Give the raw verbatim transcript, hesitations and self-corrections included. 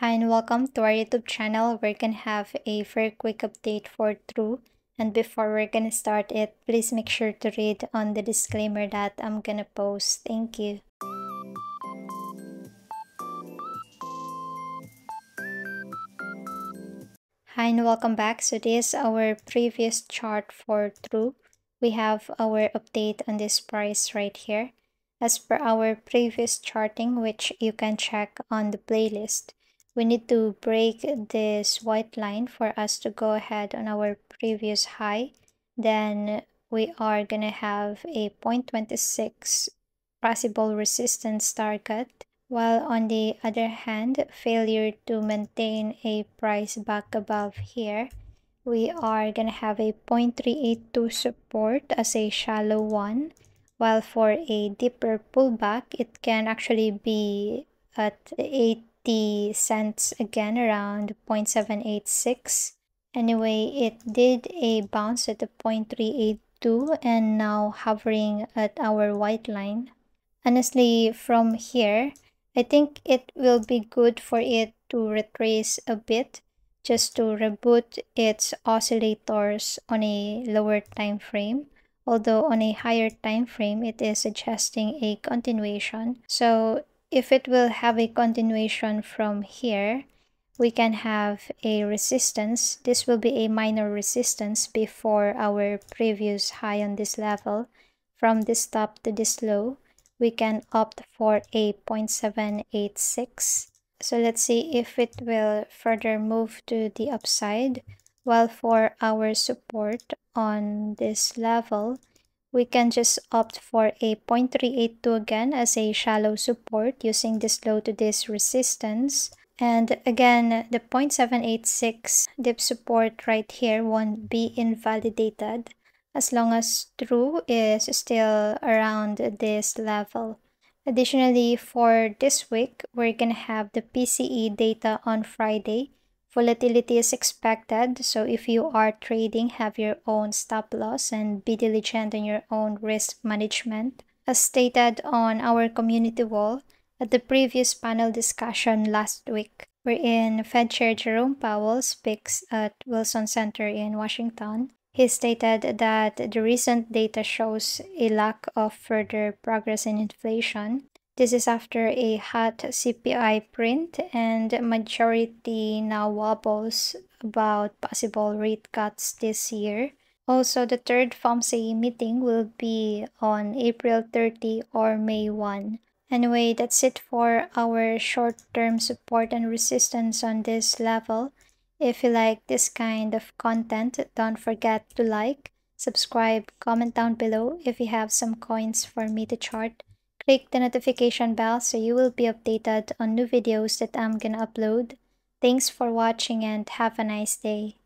Hi and welcome to our YouTube channel. We're gonna have a very quick update for True, and before we're gonna start it, please make sure to read on the disclaimer that I'm gonna post. Thank you. Hi and welcome back. So this is our previous chart for True. We have our update on this price right here, as per our previous charting, which you can check on the playlist. We need to break this white line for us to go ahead on our previous high. Then we are gonna have a zero point two six possible resistance target, while on the other hand, failure to maintain a price back above here, we are gonna have a zero point three eight two support as a shallow one, while for a deeper pullback, it can actually be at eight the cents again, around zero point seven eight six. Anyway, it did a bounce at the zero point three eight two and now hovering at our white line. Honestly, from here I think it will be good for it to retrace a bit just to reboot its oscillators on a lower time frame, although on a higher time frame it is suggesting a continuation. So if it will have a continuation from here, we can have a resistance. This will be a minor resistance before our previous high on this level. From this top to this low, we can opt for a zero point seven eight six. So let's see if it will further move to the upside. While for our support on this level, we can just opt for a zero point three eight two again as a shallow support using this low to this resistance. And again, the zero point seven eight six dip support right here won't be invalidated as long as True is still around this level. Additionally, for this week, we're gonna have the P C E data on Friday. Volatility is expected, so if you are trading, have your own stop loss and be diligent on your own risk management. As stated on our community wall at the previous panel discussion last week, wherein Fed Chair Jerome Powell speaks at Wilson Center in Washington, he stated that the recent data shows a lack of further progress in inflation. This is after a hot C P I print, and majority now wobbles about possible rate cuts this year. Also, the third F O M C meeting will be on April thirtieth or May first. Anyway, that's it for our short-term support and resistance on this level. If you like this kind of content, don't forget to like, subscribe, comment down below if you have some coins for me to chart. Click the notification bell so you will be updated on new videos that I'm gonna upload. Thanks for watching and have a nice day.